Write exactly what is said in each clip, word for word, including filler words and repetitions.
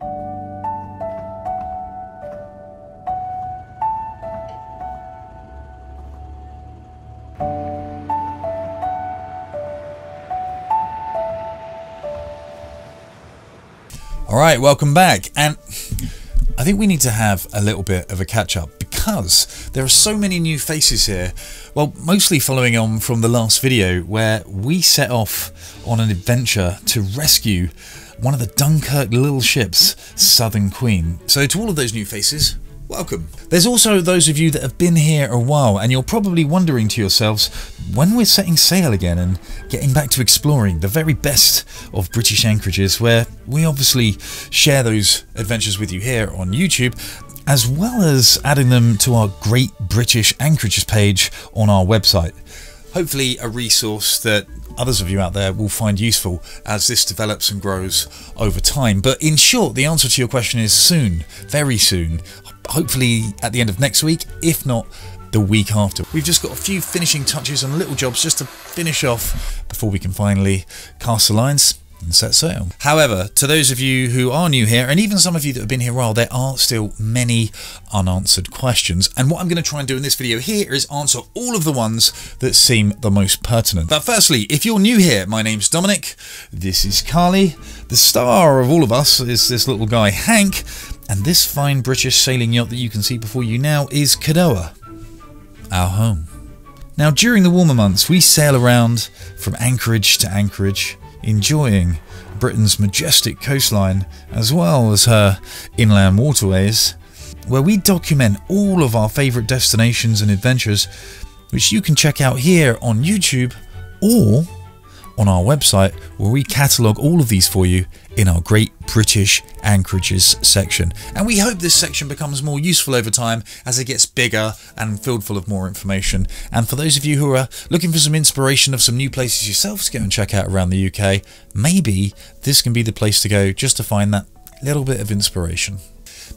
All right, welcome back, and I think we need to have a little bit of a catch-up because there are so many new faces here. Well, mostly following on from the last video where we set off on an adventure to rescue one of the Dunkirk little ships, Southern Queen. So to all of those new faces, welcome. There's also those of you that have been here a while, and you're probably wondering to yourselves when we're setting sail again and getting back to exploring the very best of British anchorages, where we obviously share those adventures with you here on YouTube, as well as adding them to our Great British Anchorages page on our website. Hopefully a resource that others of you out there will find useful as this develops and grows over time. But in short, the answer to your question is soon, very soon, hopefully at the end of next week, if not the week after. We've just got a few finishing touches and little jobs just to finish off before we can finally cast the lines and set sail. However, to those of you who are new here, and even some of you that have been here a while, there are still many unanswered questions, and what I'm going to try and do in this video here is answer all of the ones that seem the most pertinent. But firstly, if you're new here, my name's Dominic, this is Carly, the star of all of us is this little guy Hank, and this fine British sailing yacht that you can see before you now is Cadoa, our home. Now during the warmer months we sail around from anchorage to anchorage, enjoying Britain's majestic coastline as well as her inland waterways, where we document all of our favourite destinations and adventures, which you can check out here on YouTube or on our website, where we catalogue all of these for you in our Great British Anchorages section. And we hope this section becomes more useful over time as it gets bigger and filled full of more information. And for those of you who are looking for some inspiration of some new places yourselves to go and check out around the U K, maybe this can be the place to go just to find that little bit of inspiration.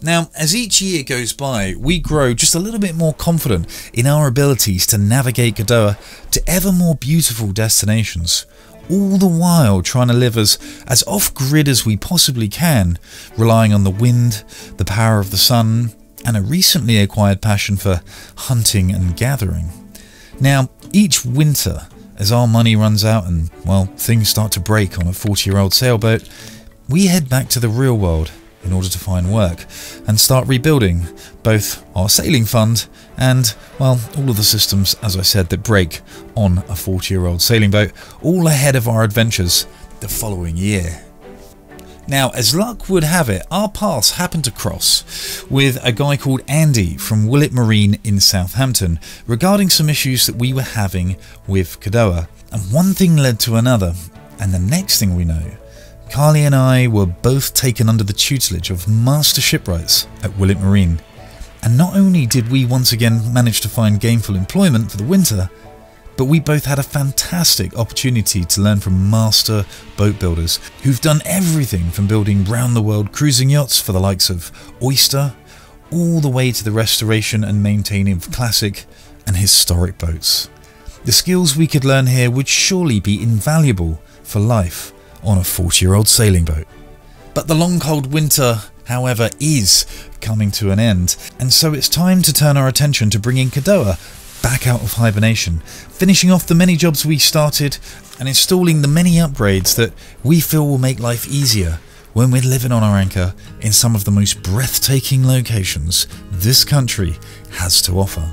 Now, as each year goes by, we grow just a little bit more confident in our abilities to navigate Cadoa to ever more beautiful destinations, all the while trying to live as, as off-grid as we possibly can, relying on the wind, the power of the sun, and a recently acquired passion for hunting and gathering. Now, each winter, as our money runs out and, well, things start to break on a forty-year-old sailboat, we head back to the real world in order to find work and start rebuilding both our sailing fund and, well, all of the systems, as I said, that break on a forty-year-old sailing boat, all ahead of our adventures the following year. Now, as luck would have it, our paths happened to cross with a guy called Andy from Willett Marine in Southampton regarding some issues that we were having with Cadoa. And one thing led to another, and the next thing we know, Carly and I were both taken under the tutelage of master shipwrights at Willett Marine, and not only did we once again manage to find gainful employment for the winter, but we both had a fantastic opportunity to learn from master boat builders who've done everything from building round-the-world cruising yachts for the likes of Oyster, all the way to the restoration and maintaining of classic and historic boats. The skills we could learn here would surely be invaluable for life on a forty-year-old sailing boat. But the long cold winter, however, is coming to an end, and so it's time to turn our attention to bringing Cadoa back out of hibernation, finishing off the many jobs we started and installing the many upgrades that we feel will make life easier when we're living on our anchor in some of the most breathtaking locations this country has to offer.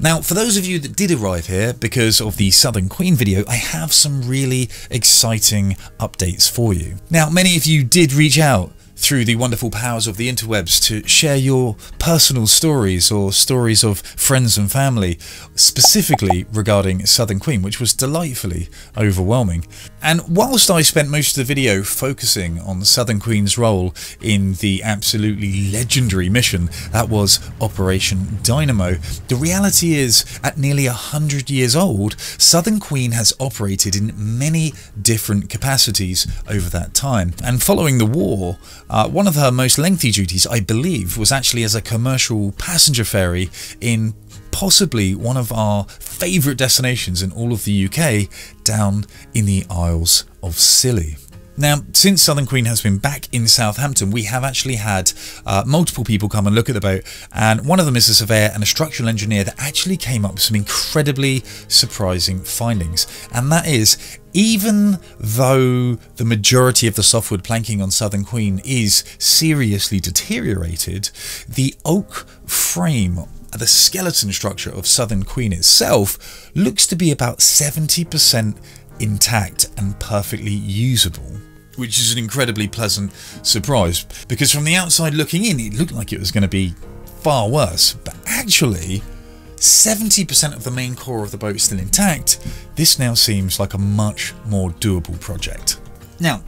Now, for those of you that did arrive here because of the Southern Queen video, I have some really exciting updates for you. Now, many of you did reach out through the wonderful powers of the interwebs to share your personal stories or stories of friends and family, specifically regarding Southern Queen, which was delightfully overwhelming. And whilst I spent most of the video focusing on Southern Queen's role in the absolutely legendary mission that was Operation Dynamo, the reality is at nearly one hundred years old, Southern Queen has operated in many different capacities over that time. And following the war, Uh, one of her most lengthy duties, I believe, was actually as a commercial passenger ferry in possibly one of our favourite destinations in all of the U K, down in the Isles of Scilly. Now, since Southern Queen has been back in Southampton, we have actually had uh, multiple people come and look at the boat, and one of them is a surveyor and a structural engineer that actually came up with some incredibly surprising findings, and that is, even though the majority of the softwood planking on Southern Queen is seriously deteriorated, the oak frame, the skeleton structure of Southern Queen itself, looks to be about seventy percent intact and perfectly usable, which is an incredibly pleasant surprise, because from the outside looking in, it looked like it was going to be far worse, but actually seventy percent of the main core of the boat is still intact. This now seems like a much more doable project. Now,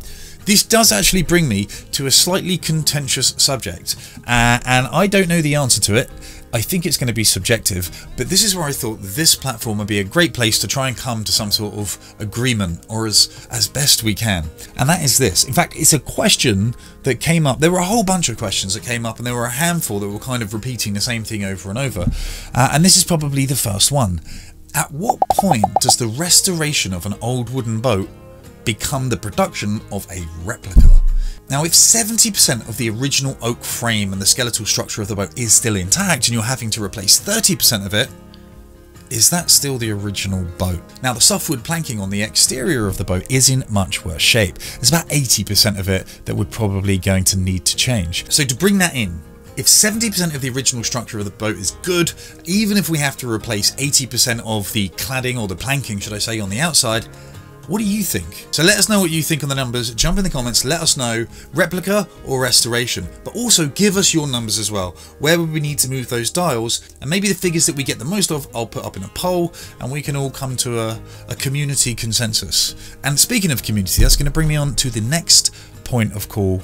this does actually bring me to a slightly contentious subject, uh, and I don't know the answer to it. I think it's going to be subjective, but this is where I thought this platform would be a great place to try and come to some sort of agreement, or as, as best we can. And that is this. In fact, it's a question that came up. There were a whole bunch of questions that came up, and there were a handful that were kind of repeating the same thing over and over. Uh, and this is probably the first one. At what point does the restoration of an old wooden boat become the production of a replica? Now, if seventy percent of the original oak frame and the skeletal structure of the boat is still intact and you're having to replace thirty percent of it, is that still the original boat? Now, the softwood planking on the exterior of the boat is in much worse shape. There's about eighty percent of it that we're probably going to need to change. So to bring that in, if seventy percent of the original structure of the boat is good, even if we have to replace eighty percent of the cladding, or the planking, should I say, on the outside, what do you think? So let us know what you think on the numbers. Jump in the comments, let us know, replica or restoration, but also give us your numbers as well. Where would we need to move those dials? And maybe the figures that we get the most of, I'll put up in a poll, and we can all come to a, a community consensus. And speaking of community, that's going to bring me on to the next point of call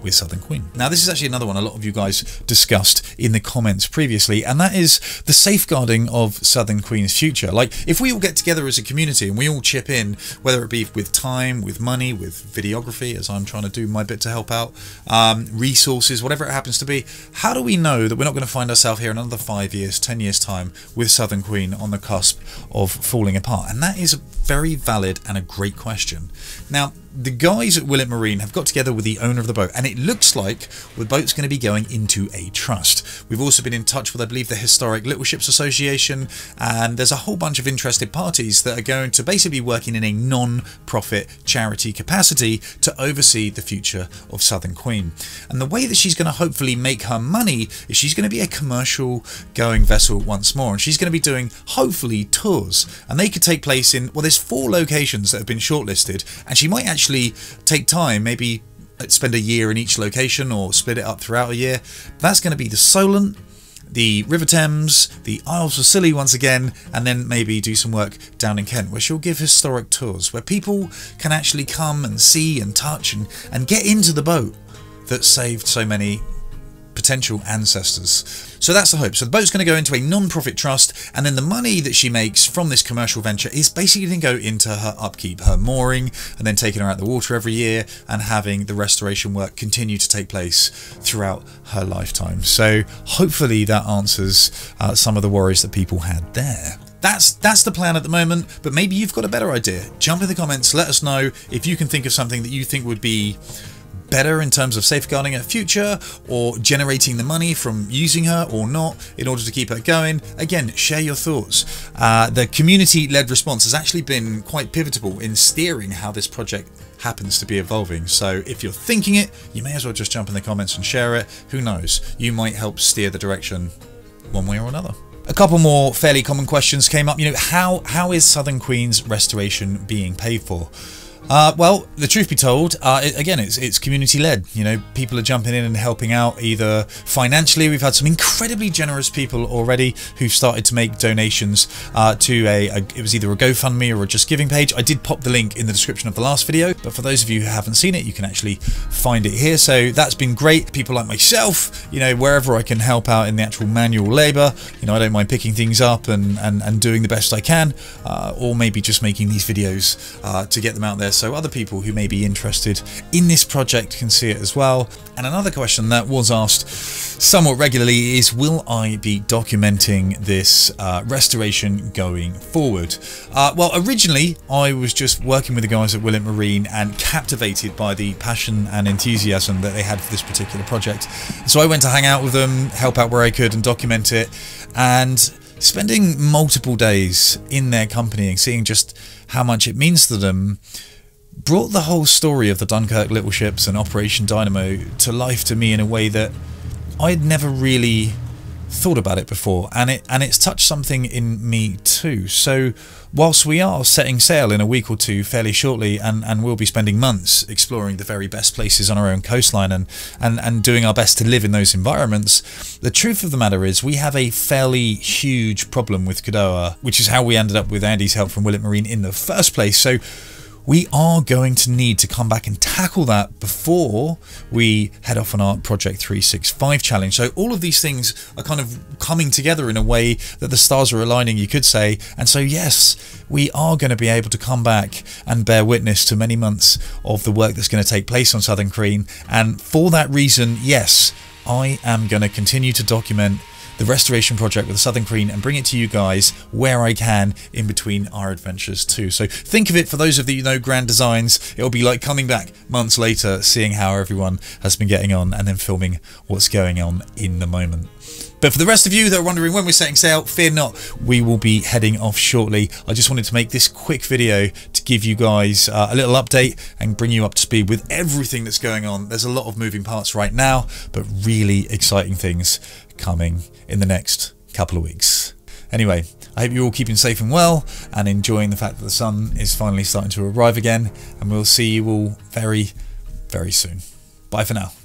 with Southern Queen. Now, this is actually another one a lot of you guys discussed in the comments previously, and that is the safeguarding of Southern Queen's future. Like, if we all get together as a community and we all chip in, whether it be with time, with money, with videography, as I'm trying to do my bit to help out, um, resources, whatever it happens to be, how do we know that we're not going to find ourselves here in another five years, ten years time with Southern Queen on the cusp of falling apart? And that is a very valid and a great question. Now, the guys at Willett Marine have got together with the owner of the boat, and it looks like the boat's going to be going into a trust. We've also been in touch with, I believe, the Historic Little Ships Association, and there's a whole bunch of interested parties that are going to basically working in a non-profit charity capacity to oversee the future of Southern Queen. And the way that she's going to hopefully make her money is she's going to be a commercial going vessel once more, and she's going to be doing, hopefully, tours. And they could take place in, well, there's four locations that have been shortlisted, and she might actually take time, maybe spend a year in each location or split it up throughout a year. That's going to be the Solent, the River Thames, the Isles of Scilly once again, and then maybe do some work down in Kent, where she'll give historic tours where people can actually come and see and touch and, and get into the boat that saved so many potential ancestors. So that's the hope. So the boat's going to go into a non-profit trust, and then the money that she makes from this commercial venture is basically going to go into her upkeep, her mooring, and then taking her out the water every year and having the restoration work continue to take place throughout her lifetime. So hopefully that answers uh, some of the worries that people had there. That's that's the plan at the moment, but maybe you've got a better idea. Jump in the comments, let us know if you can think of something that you think would be better in terms of safeguarding her future, or generating the money from using her or not in order to keep her going. Again, share your thoughts. Uh, the community-led response has actually been quite pivotal in steering how this project happens to be evolving. So if you're thinking it, you may as well just jump in the comments and share it. Who knows? You might help steer the direction one way or another. A couple more fairly common questions came up. You know, how how is Southern Queen's restoration being paid for? Uh, well, the truth be told, uh, it, again, it's, it's community-led. You know, people are jumping in and helping out either financially. We've had some incredibly generous people already who've started to make donations uh, to a, a, it was either a GoFundMe or a JustGiving page. I did pop the link in the description of the last video, but for those of you who haven't seen it, you can actually find it here. So that's been great. People like myself, you know, wherever I can help out in the actual manual labor, you know, I don't mind picking things up and, and, and doing the best I can, uh, or maybe just making these videos uh, to get them out there, so other people who may be interested in this project can see it as well. And another question that was asked somewhat regularly is, will I be documenting this uh, restoration going forward? Uh, well, originally I was just working with the guys at Willett Marine and captivated by the passion and enthusiasm that they had for this particular project. So I went to hang out with them, help out where I could and document it, and spending multiple days in their company and seeing just how much it means to them brought the whole story of the Dunkirk Little Ships and Operation Dynamo to life to me in a way that I had never really thought about it before, and it and it's touched something in me too. So whilst we are setting sail in a week or two fairly shortly, and and we'll be spending months exploring the very best places on our own coastline and and and doing our best to live in those environments, the truth of the matter is we have a fairly huge problem with Kodoa, which is how we ended up with Andy's help from Willett Marine in the first place. So we are going to need to come back and tackle that before we head off on our Project three sixty-five challenge. So all of these things are kind of coming together in a way that the stars are aligning, you could say. And so, yes, we are going to be able to come back and bear witness to many months of the work that's going to take place on Southern Queen. And for that reason, yes, I am going to continue to document the restoration project with the Southern Queen and bring it to you guys where I can in between our adventures too. So think of it, for those of you who know Grand Designs, it'll be like coming back months later, seeing how everyone has been getting on and then filming what's going on in the moment. But for the rest of you that are wondering when we're setting sail, fear not, we will be heading off shortly. I just wanted to make this quick video to give you guys uh, a little update and bring you up to speed with everything that's going on. There's a lot of moving parts right now, but really exciting things coming in the next couple of weeks. Anyway, I hope you're all keeping safe and well and enjoying the fact that the sun is finally starting to arrive again, and we'll see you all very, very soon. Bye for now.